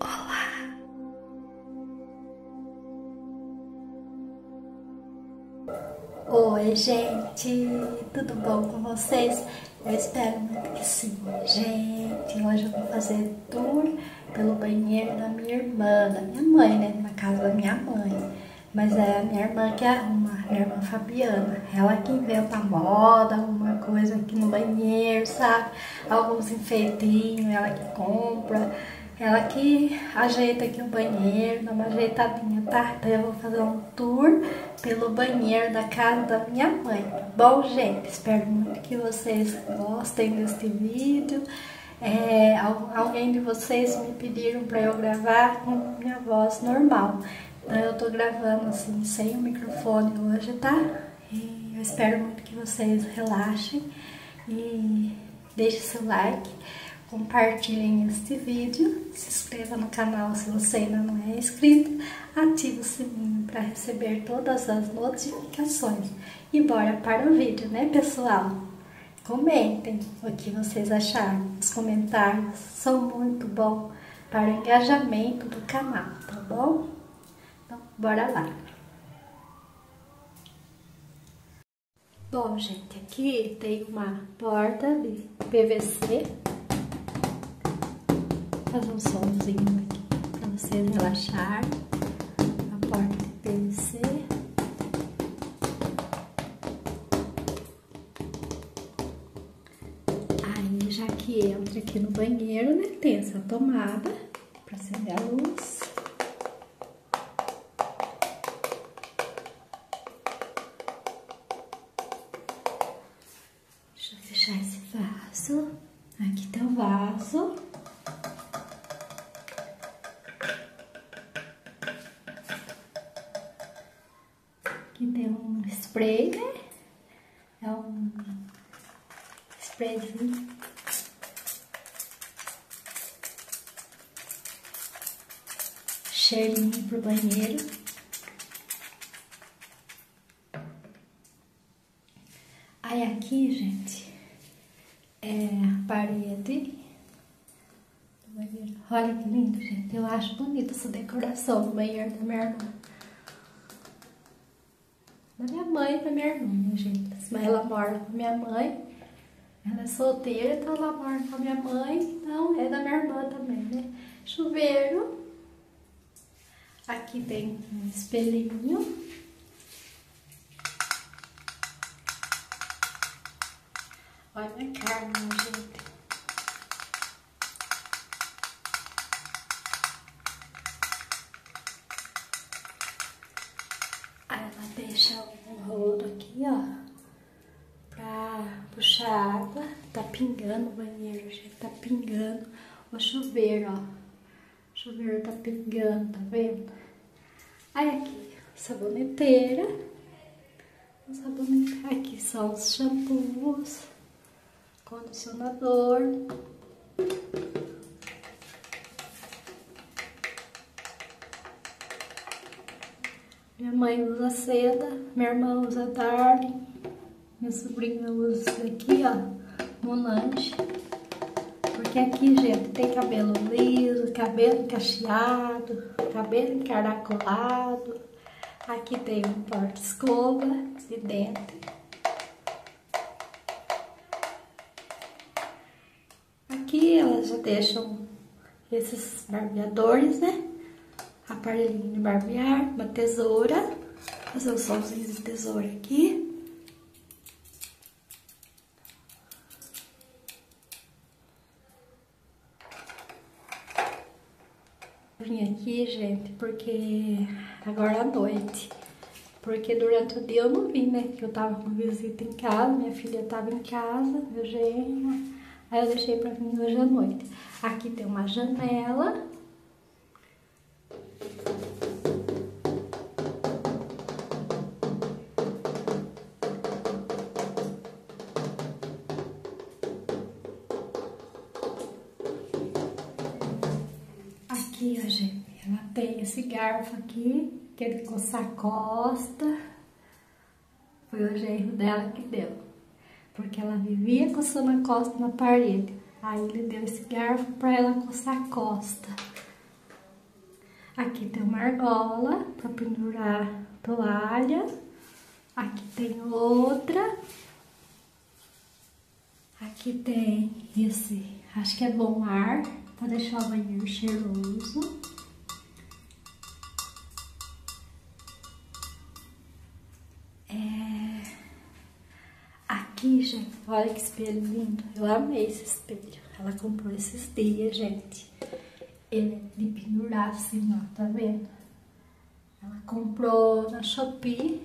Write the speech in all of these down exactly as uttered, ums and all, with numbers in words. Olá! Oi, gente! Tudo bom com vocês? Eu espero muito que sim. Gente, hoje eu vou fazer tour pelo banheiro da minha irmã, da minha mãe, né? Na casa da minha mãe. Mas é a minha irmã que arruma, minha irmã Fabiana. Ela que inventa moda, alguma coisa aqui no banheiro, sabe? Alguns enfeitinhos, ela que compra. Ela que ajeita aqui o banheiro, dá uma ajeitadinha, tá? Então eu vou fazer um tour pelo banheiro da casa da minha mãe, tá bom, gente? Espero muito que vocês gostem deste vídeo. É, alguém de vocês me pediram pra eu gravar com minha voz normal. Então eu tô gravando assim, sem o microfone hoje, tá? E eu espero muito que vocês relaxem e deixem seu like. Compartilhem este vídeo, se inscreva no canal se você ainda não é inscrito, ative o sininho para receber todas as notificações. E bora para o vídeo, né, pessoal? Comentem o que vocês acharam, os comentários são muito bons para o engajamento do canal, tá bom? Então, bora lá! Bom, gente, aqui tem uma porta de P V C. Fazer um somzinho aqui pra vocês relaxarem. A porta de P V C. Aí, já que entra aqui no banheiro, né? Tem essa tomada pra acender a luz. Deixa eu fechar esse vaso. Aqui tem o vaso. Aqui tem um spray, né? É um sprayzinho. Cheirinho pro banheiro. Aí aqui, gente, é a parede do banheiro. Olha que lindo, gente. Eu acho bonita essa decoração do banheiro da minha irmã. Da minha mãe pra minha irmã, né, gente? Mas ela mora com a minha mãe. Ela é solteira, então ela mora com a minha mãe. Então é da minha irmã também, né? Chuveiro. Aqui tem um espelhinho. Olha a minha cara, gente. Deixa um rolo aqui, ó, pra puxar a água. Tá pingando o banheiro, gente, tá pingando o chuveiro, ó. O chuveiro tá pingando, tá vendo? Aí aqui, saboneteira. Sabonete... Aqui são os shampoos, condicionador. Minha mãe usa seda, minha irmã usa Darling, minha sobrinha usa isso daqui, ó, Monange. Porque aqui, gente, tem cabelo liso, cabelo cacheado, cabelo encaracolado. Aqui tem um porta-escova de dente. Aqui elas já deixam esses barbeadores, né? Aparelhinho de barbear, uma tesoura. Vou fazer um solzinho de tesoura aqui. Vim aqui, gente, porque agora à noite. Porque durante o dia eu não vim, né? Que eu tava com visita em casa, minha filha tava em casa, meu genro. Aí eu deixei pra vir hoje à noite. Aqui tem uma janela. Aqui, ó, gente, ela tem esse garfo aqui, que ele ficou sacosta. Foi o genro dela que deu, porque ela vivia coçando a costa na parede. Aí ele deu esse garfo pra ela coçar a costa. Aqui tem uma argola para pendurar toalha. Aqui tem outra. Aqui tem esse, acho que é bom ar, para deixar o banheiro cheiroso. É... Aqui, gente, olha que espelho lindo. Eu amei esse espelho. Ela comprou esses dias, gente. Ele é de pendurar assim, ó, tá vendo? Ela comprou na Shopee.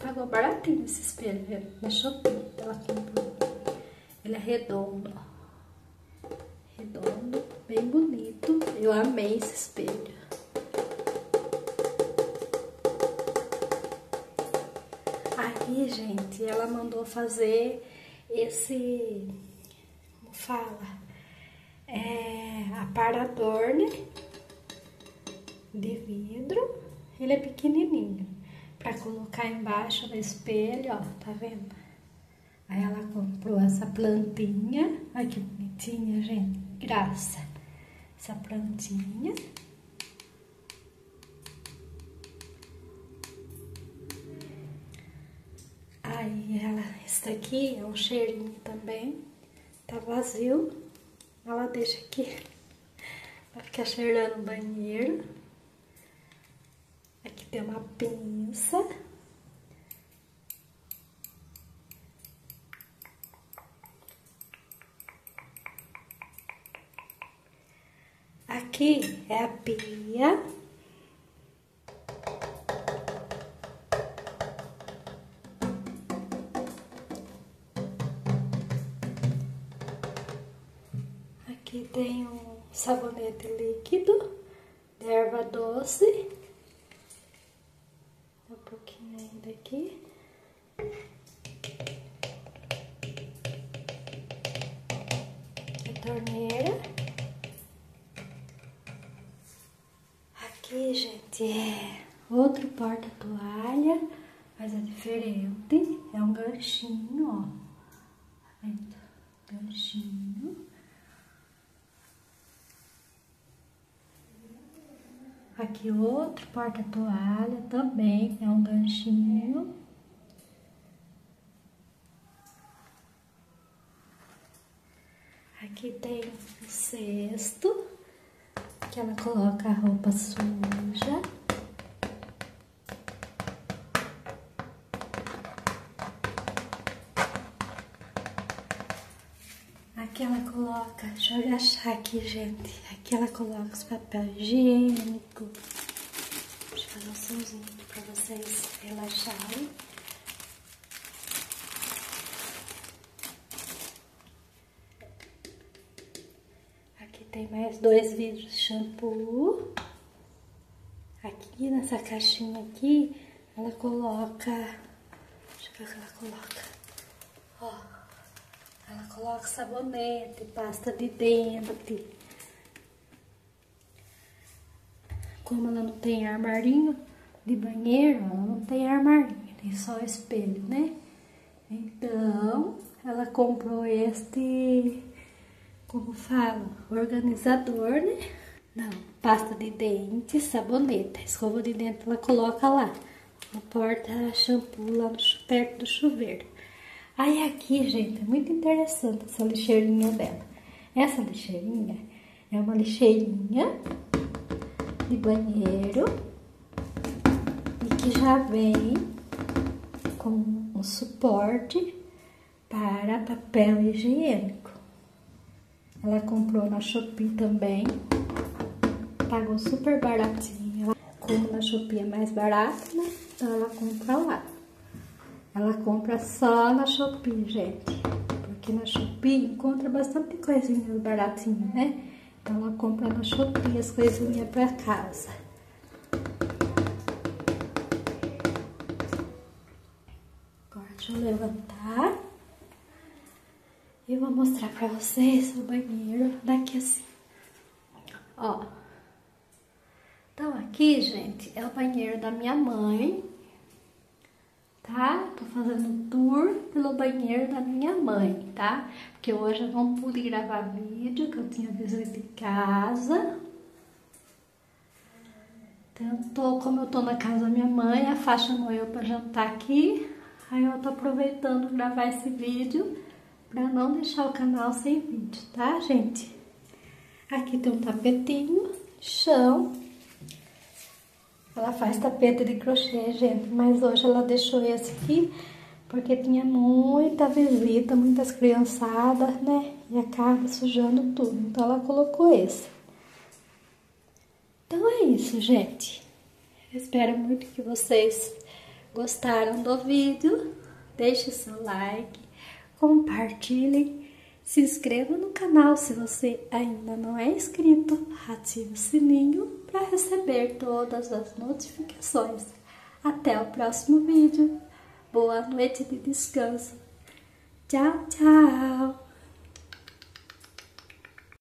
Pagou baratinho esse espelho, viu? Na Shopee ela comprou. Ele é redondo, ó. Redondo, bem bonito. Eu amei esse espelho. Aí, gente, ela mandou fazer esse... Como fala? É aparador, né? De vidro. Ele é pequenininho. Pra colocar embaixo no espelho, ó. Tá vendo? Aí ela comprou essa plantinha. Olha que bonitinha, gente. Graça. Essa plantinha. Aí ela... Esse daqui é um cheirinho também. Tá vazio. Ela deixa aqui, vai ficar cheirando o banheiro. Aqui tem uma pinça. Aqui é a pia. Aqui tem um sabonete líquido de erva doce. Um pouquinho ainda aqui. A torneira. Aqui, gente, é outro porta-toalha, mas é diferente. É um ganchinho, ó. Tá vendo? Ganchinho. Aqui outro porta-toalha também, é um ganchinho. Aqui tem um cesto, que ela coloca a roupa suja. Aqui ela coloca, deixa eu agachar aqui, gente. Aqui ela coloca os papéis higiênicos. Deixa eu fazer um somzinho aqui pra vocês relaxarem. Aqui tem mais dois vidros de shampoo. Aqui nessa caixinha aqui, ela coloca... Deixa eu ver o que ela coloca. Ó. Ela coloca sabonete, pasta de dente. Como ela não tem armarinho de banheiro, ela não tem armarinho, tem só espelho, né? Então, ela comprou este, como fala, organizador, né? Não, pasta de dente, sabonete, escova de dente ela coloca lá. Ela porta shampoo lá no, perto do chuveiro. Aí aqui, gente, é muito interessante essa lixeirinha dela. Essa lixeirinha é uma lixeirinha de banheiro e que já vem com um suporte para papel higiênico. Ela comprou na Shopee também, pagou super baratinho. Como na Shopee é mais barato, né? Então ela compra lá. Ela compra só na Shopee, gente, porque na Shopee encontra bastante coisinhas baratinhas, né? Então ela compra na Shopee as coisinhas pra casa. Agora deixa eu levantar e vou mostrar pra vocês o banheiro daqui assim. Ó, então aqui, gente, é o banheiro da minha mãe. Tá? Tô fazendo um tour pelo banheiro da minha mãe, tá? Porque hoje eu não pude gravar vídeo, que eu tinha visita em casa. Então, como eu tô na casa da minha mãe, a Faixa moeu pra jantar aqui. Aí eu tô aproveitando gravar esse vídeo pra não deixar o canal sem vídeo, tá, gente? Aqui tem um tapetinho, chão. Ela faz tapete de crochê, gente, mas hoje ela deixou esse aqui porque tinha muita visita, muitas criançadas, né? E acaba sujando tudo, então ela colocou esse. Então é isso, gente. Eu espero muito que vocês gostaram do vídeo. Deixe seu like, compartilhem, se inscreva no canal se você ainda não é inscrito, ative o sininho para receber todas as notificações. Até o próximo vídeo. Boa noite de descanso. Tchau, tchau.